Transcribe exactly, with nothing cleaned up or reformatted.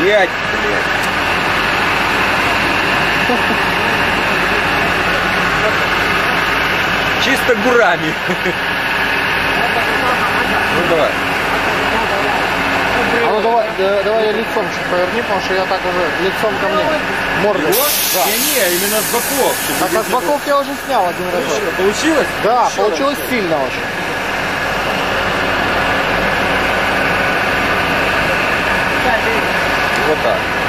Блять, блять. Чисто гурами. Ну давай. А ну давай, да, давай я лицом чуть поверни, потому что я так уже лицом ко мне. Морду. Да. Не, не, именно с боков. Так, а с боков я уже снял один раз. Получилось? Да, еще получилось раз. Сильно очень. Вот так.